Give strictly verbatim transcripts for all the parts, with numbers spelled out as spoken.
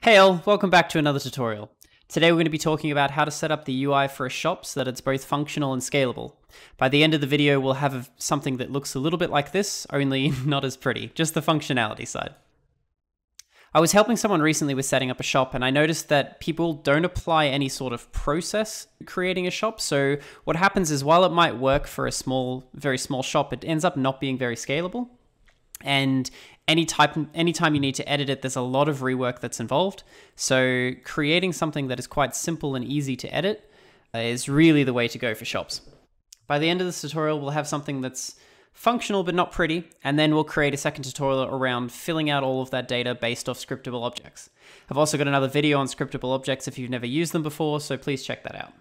Hey all, welcome back to another tutorial. Today we're going to be talking about how to set up the U I for a shop so that it's both functional and scalable. By the end of the video, we'll have something that looks a little bit like this, only not as pretty, just the functionality side. I was helping someone recently with setting up a shop and I noticed that people don't apply any sort of process creating a shop. So what happens is while it might work for a small, very small shop, it ends up not being very scalable. And any type, anytime you need to edit it, there's a lot of rework that's involved. So creating something that is quite simple and easy to edit is really the way to go for shops. By the end of this tutorial, we'll have something that's functional but not pretty, and then we'll create a second tutorial around filling out all of that data based off scriptable objects. I've also got another video on scriptable objects if you've never used them before, so please check that out.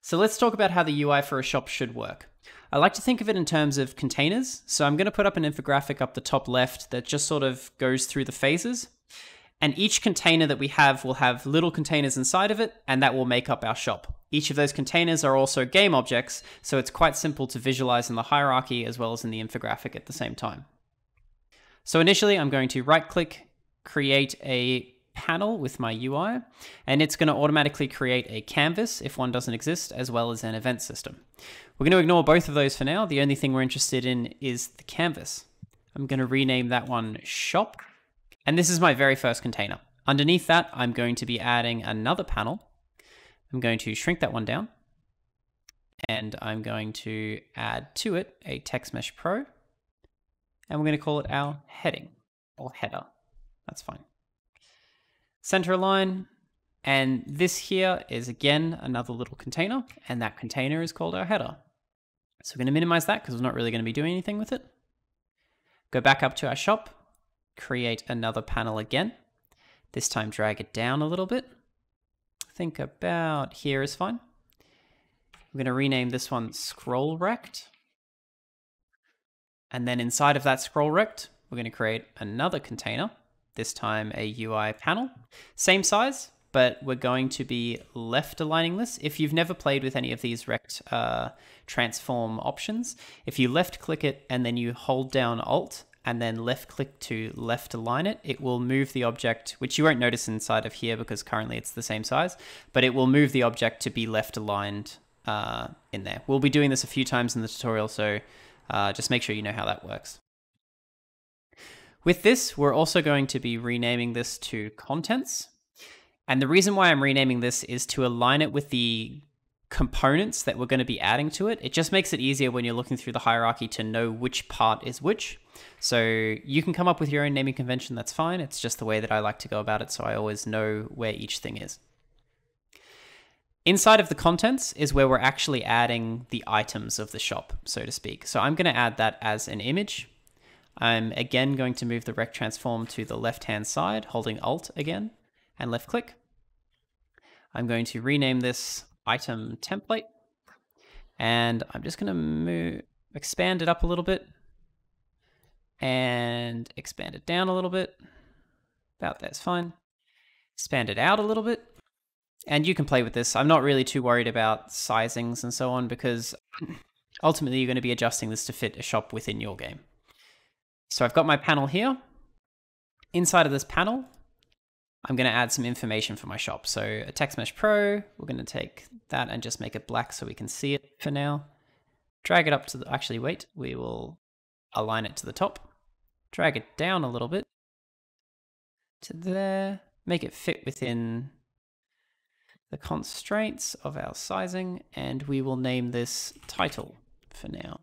So let's talk about how the U I for a shop should work. I like to think of it in terms of containers. So I'm going to put up an infographic up the top left that just sort of goes through the phases. And each container that we have will have little containers inside of it, and that will make up our shop. Each of those containers are also game objects, so it's quite simple to visualize in the hierarchy as well as in the infographic at the same time. So initially I'm going to right-click, create a panel with my U I, and it's going to automatically create a canvas if one doesn't exist, as well as an event system. We're going to ignore both of those for now. The only thing we're interested in is the canvas. I'm going to rename that one shop. And this is my very first container. Underneath that, I'm going to be adding another panel. I'm going to shrink that one down, and I'm going to add to it a Text Mesh Pro, and we're going to call it our heading or header. That's fine. Center align. And this here is again, another little container, and that container is called our header. So we're going to minimize that because we're not really going to be doing anything with it. Go back up to our shop, create another panel again, this time drag it down a little bit. I think about here is fine. We're going to rename this one scroll rect. And then inside of that scroll rect, we're going to create another container, this time a U I panel, same size, but we're going to be left aligning this. If you've never played with any of these rect uh, transform options, if you left click it and then you hold down Alt and then left click to left align it, it will move the object, which you won't notice inside of here because currently it's the same size, but it will move the object to be left aligned uh, in there. We'll be doing this a few times in the tutorial, so uh, just make sure you know how that works. With this, we're also going to be renaming this to contents. And the reason why I'm renaming this is to align it with the components that we're going to be adding to it. It just makes it easier when you're looking through the hierarchy to know which part is which. So you can come up with your own naming convention, that's fine. It's just the way that I like to go about it, so I always know where each thing is. Inside of the contents is where we're actually adding the items of the shop, so to speak. So I'm going to add that as an image. I'm again going to move the rect transform to the left-hand side, holding Alt again and left click. I'm going to rename this item template, and I'm just going to move, expand it up a little bit and expand it down a little bit. About that's fine. Expand it out a little bit, and you can play with this. I'm not really too worried about sizings and so on because ultimately you're going to be adjusting this to fit a shop within your game. So I've got my panel here. Inside of this panel, I'm going to add some information for my shop. So a Text Mesh Pro, we're going to take that and just make it black so we can see it for now. Drag it up to the, actually wait, we will align it to the top. Drag it down a little bit to there. Make it fit within the constraints of our sizing, and we will name this title for now.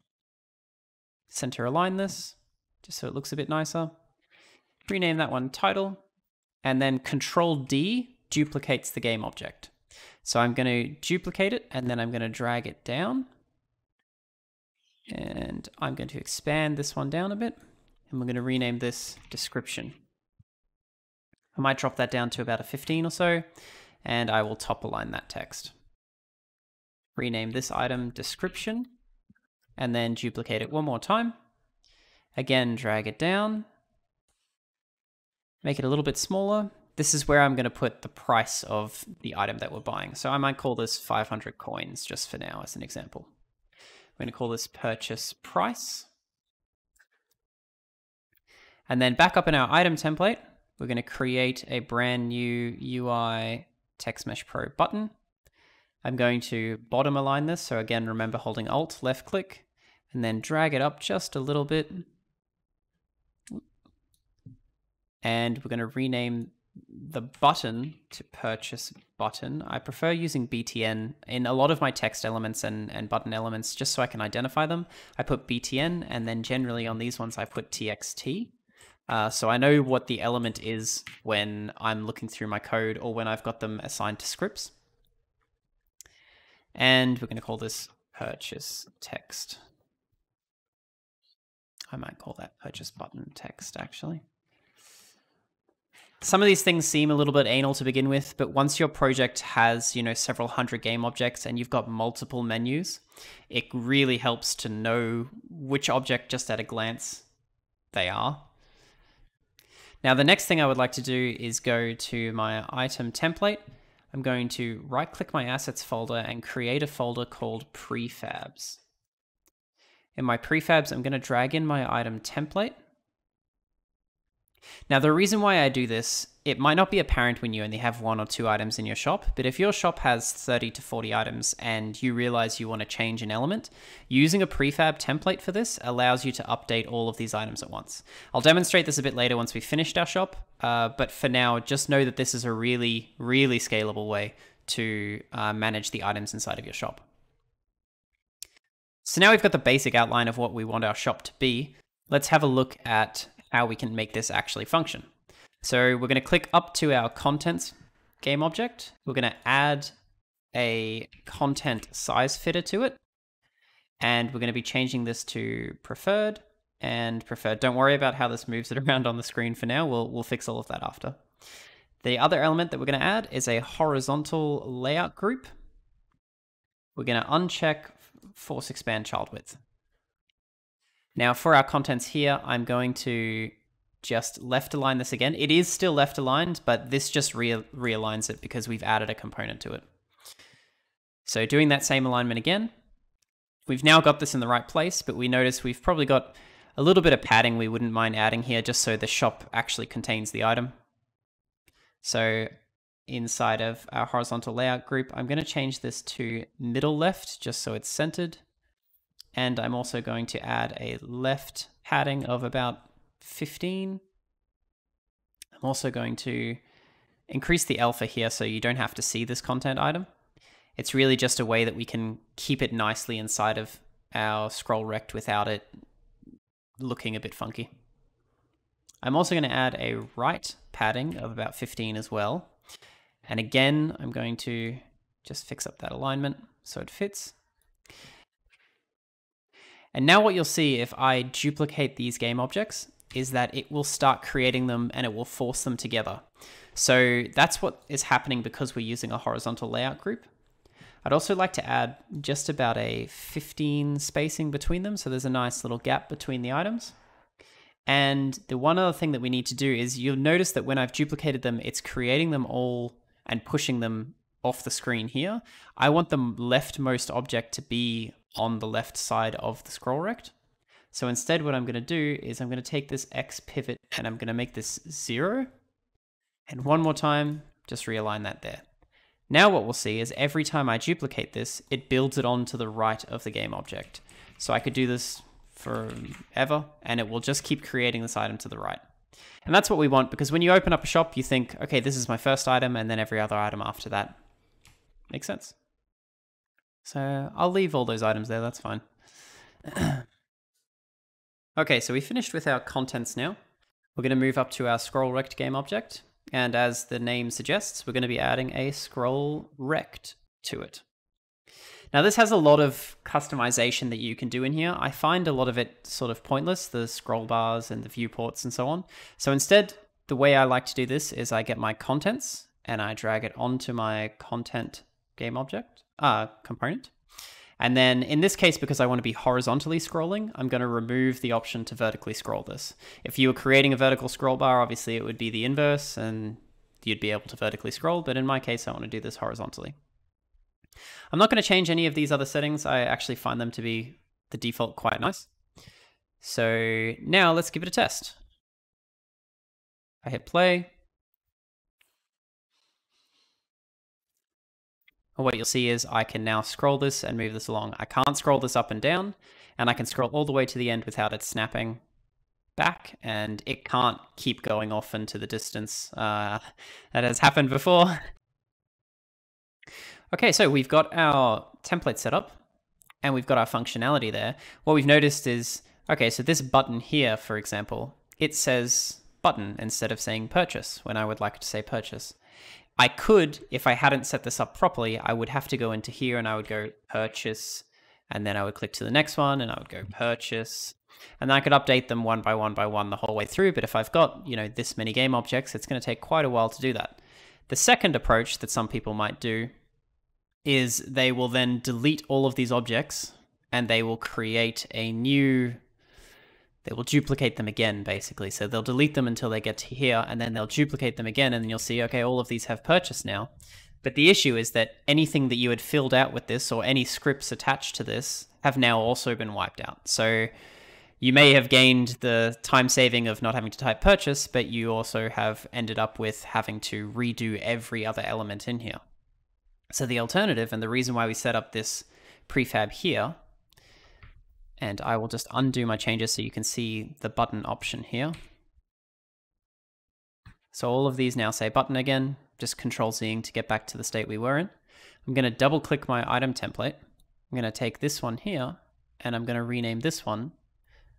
Center align this, just so it looks a bit nicer. Rename that one title, and then Control D duplicates the game object. So I'm going to duplicate it, and then I'm going to drag it down. And I'm going to expand this one down a bit, and we're going to rename this description. I might drop that down to about a fifteen or so, and I will top align that text. Rename this item description, and then duplicate it one more time. Again, drag it down, make it a little bit smaller. This is where I'm going to put the price of the item that we're buying. So I might call this five hundred coins just for now as an example. I'm going to call this purchase price. And then back up in our item template, We're going to create a brand new U I Text Mesh Pro button. I'm going to bottom align this. So again, remember holding Alt, left click, and then drag it up just a little bit. And we're going to rename the button to purchase button. I prefer using B T N in a lot of my text elements and, and button elements just so I can identify them. I put B T N, and then generally on these ones I put T X T. Uh, so I know what the element is when I'm looking through my code or when I've got them assigned to scripts. And we're going to call this purchase text. I might call that purchase button text actually. Some of these things seem a little bit anal to begin with, but once your project has, you know, several hundred game objects and you've got multiple menus, it really helps to know which object just at a glance they are. Now, the next thing I would like to do is go to my item template. I'm going to right-click my assets folder and create a folder called prefabs. In my prefabs, I'm going to drag in my item template. Now, the reason why I do this, it might not be apparent when you only have one or two items in your shop, but if your shop has thirty to forty items and you realize you want to change an element, using a prefab template for this allows you to update all of these items at once. I'll demonstrate this a bit later once we've finished our shop, uh, but for now, just know that this is a really, really scalable way to uh, manage the items inside of your shop. So now we've got the basic outline of what we want our shop to be. Let's have a look at how we can make this actually function. So we're going to click up to our contents game object. We're going to add a content size fitter to it. And we're going to be changing this to preferred and preferred. Don't worry about how this moves it around on the screen for now. We'll, we'll fix all of that after. The other element that we're going to add is a horizontal layout group. We're going to uncheck force expand child width. Now for our contents here, I'm going to just left align this again. It is still left aligned, but this just re realigns it because we've added a component to it. So doing that same alignment again, we've now got this in the right place, but we notice we've probably got a little bit of padding we wouldn't mind adding here just so the shop actually contains the item. So inside of our horizontal layout group, I'm going to change this to middle left just so it's centered. And I'm also going to add a left padding of about fifteen. I'm also going to increase the alpha here so you don't have to see this content item. It's really just a way that we can keep it nicely inside of our scroll rect without it looking a bit funky. I'm also going to add a right padding of about fifteen as well. And again, I'm going to just fix up that alignment so it fits. And now what you'll see if I duplicate these game objects is that it will start creating them and it will force them together. So that's what is happening because we're using a horizontal layout group. I'd also like to add just about a fifteen spacing between them. So there's a nice little gap between the items. And the one other thing that we need to do is you'll notice that when I've duplicated them, it's creating them all and pushing them off the screen here. I want the leftmost object to be on the left side of the scroll rect. So instead what I'm going to do is I'm going to take this X pivot and I'm going to make this zero. And one more time, just realign that there. Now what we'll see is every time I duplicate this, it builds it on to the right of the game object. So I could do this forever and it will just keep creating this item to the right. And that's what we want, because when you open up a shop, you think, okay, this is my first item and then every other item after that. Makes sense. So I'll leave all those items there, that's fine. Okay, so we finished with our contents now. We're going to move up to our scroll rect game object. And as the name suggests, we're going to be adding a scroll rect to it. Now this has a lot of customization that you can do in here. I find a lot of it sort of pointless, the scroll bars and the viewports and so on. So instead, the way I like to do this is I get my contents and I drag it onto my content game object, uh, component. And then in this case, because I want to be horizontally scrolling, I'm going to remove the option to vertically scroll this. If you were creating a vertical scroll bar, obviously it would be the inverse and you'd be able to vertically scroll. But in my case, I want to do this horizontally. I'm not going to change any of these other settings. I actually find them to be the default quite nice. So now let's give it a test. I hit play. And what you'll see is I can now scroll this and move this along. I can't scroll this up and down, and I can scroll all the way to the end without it snapping back, and it can't keep going off into the distance. Uh, that has happened before. Okay, so we've got our template set up, and we've got our functionality there. What we've noticed is, okay, so this button here, for example, it says button instead of saying purchase when I would like to say purchase. I could, if I hadn't set this up properly, I would have to go into here and I would go purchase, and then I would click to the next one and I would go purchase, and then I could update them one by one by one the whole way through. But if I've got, you know, this many game objects, it's going to take quite a while to do that. The second approach that some people might do is they will then delete all of these objects and they will create a new, they will duplicate them again, basically. So they'll delete them until they get to here, and then they'll duplicate them again, and then you'll see, okay, all of these have purchase now. But the issue is that anything that you had filled out with this, or any scripts attached to this, have now also been wiped out. So you may have gained the time saving of not having to type purchase, but you also have ended up with having to redo every other element in here. So the alternative, and the reason why we set up this prefab here, and I will just undo my changes so you can see the button option here. So all of these now say button again, just control Z ing to get back to the state we were in. I'm going to double click my item template. I'm going to take this one here, and I'm going to rename this one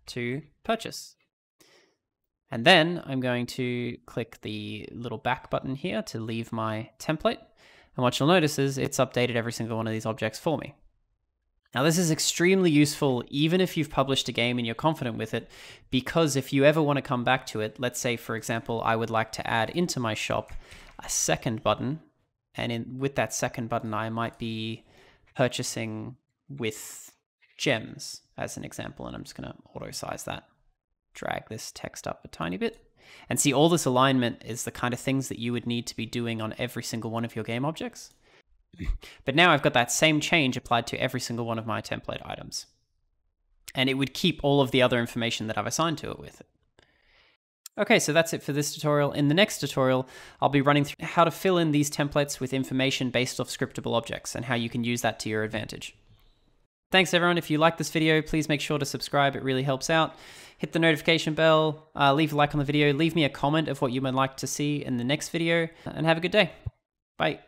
to purchase. And then I'm going to click the little back button here to leave my template. And what you'll notice is it's updated every single one of these objects for me. Now, this is extremely useful even if you've published a game and you're confident with it, because if you ever want to come back to it, let's say, for example, I would like to add into my shop a second button, and in, with that second button, I might be purchasing with gems as an example, and I'm just going to auto-size that, drag this text up a tiny bit, and see all this alignment is the kind of things that you would need to be doing on every single one of your game objects. But now I've got that same change applied to every single one of my template items. And it would keep all of the other information that I've assigned to it with it. Okay, so that's it for this tutorial. In the next tutorial, I'll be running through how to fill in these templates with information based off scriptable objects and how you can use that to your advantage. Thanks everyone. If you like this video, please make sure to subscribe. It really helps out. Hit the notification bell, uh, leave a like on the video, leave me a comment of what you would like to see in the next video, and have a good day. Bye.